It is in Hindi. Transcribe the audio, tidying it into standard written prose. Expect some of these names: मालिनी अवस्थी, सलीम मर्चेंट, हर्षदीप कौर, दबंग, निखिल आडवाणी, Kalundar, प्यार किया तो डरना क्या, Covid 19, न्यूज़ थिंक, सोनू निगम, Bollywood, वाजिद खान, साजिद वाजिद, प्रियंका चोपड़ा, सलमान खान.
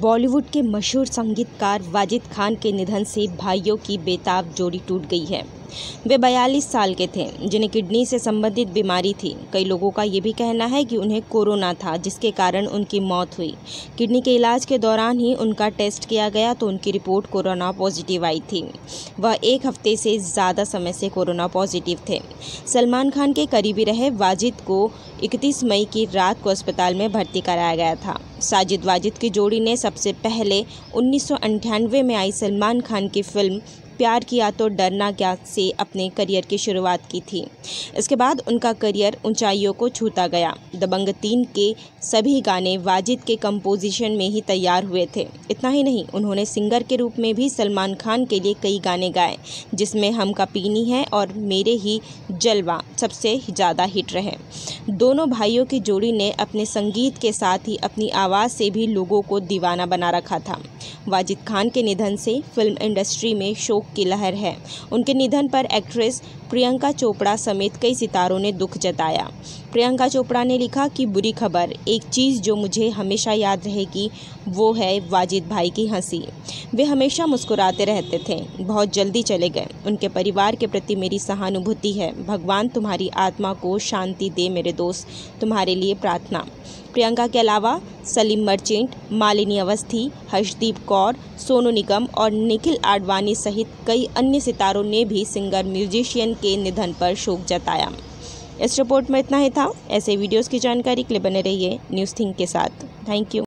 बॉलीवुड के मशहूर संगीतकार वाजिद खान के निधन से भाइयों की बेताब जोड़ी टूट गई है। वे 42 साल के थे, जिन्हें किडनी से संबंधित बीमारी थी। कई लोगों का ये भी कहना है कि उन्हें कोरोना था, जिसके कारण उनकी मौत हुई। किडनी के इलाज के दौरान ही उनका टेस्ट किया गया तो उनकी रिपोर्ट कोरोना पॉजिटिव आई थी। वह एक हफ्ते से ज़्यादा समय से कोरोना पॉजिटिव थे। सलमान खान के करीबी रहे वाजिद को 31 मई की रात को अस्पताल में भर्ती कराया गया था। साजिद वाजिद की जोड़ी ने सबसे पहले 1998 में आई सलमान खान की फिल्म प्यार किया तो डरना क्या से अपने करियर की शुरुआत की थी। इसके बाद उनका करियर ऊंचाइयों को छूता गया। दबंग 3 के सभी गाने वाजिद के कंपोजिशन में ही तैयार हुए थे। इतना ही नहीं, उन्होंने सिंगर के रूप में भी सलमान खान के लिए कई गाने गाए, जिसमें हमका पीनी है और मेरे ही जलवा सबसे ज़्यादा हिट रहे। दोनों भाइयों की जोड़ी ने अपने संगीत के साथ ही अपनी आवाज़ से भी लोगों को दीवाना बना रखा था। वाजिद खान के निधन से फिल्म इंडस्ट्री में शोक की लहर है। उनके निधन पर एक्ट्रेस प्रियंका चोपड़ा समेत कई सितारों ने दुख जताया। प्रियंका चोपड़ा ने लिखा कि बुरी खबर, एक चीज़ जो मुझे हमेशा याद रहेगी वो है वाजिद भाई की हंसी। वे हमेशा मुस्कुराते रहते थे, बहुत जल्दी चले गए। उनके परिवार के प्रति मेरी सहानुभूति है। भगवान तुम्हारी आत्मा को शांति दे मेरे दोस्त, तुम्हारे लिए प्रार्थना। प्रियंका के अलावा सलीम मर्चेंट, मालिनी अवस्थी, हर्षदीप कौर, सोनू निगम और निखिल आडवाणी सहित कई अन्य सितारों ने भी सिंगर म्यूजिशियन के निधन पर शोक जताया। इस रिपोर्ट में इतना ही था। ऐसे वीडियोस की जानकारी के लिए बने रहिए न्यूज़ थिंक के साथ। Thank you.